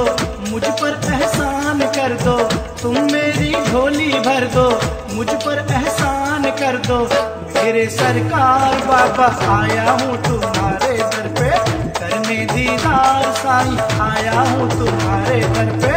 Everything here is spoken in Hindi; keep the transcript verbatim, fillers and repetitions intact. मुझ मुझ पर एहसान कर दो, तुम मेरी झोली भर दो, मुझ पर एहसान कर दो। मेरे सरकार बाबा आया हूँ तुम्हारे दर पे, करने दीदार साईं आया हूँ तुम्हारे दर पे।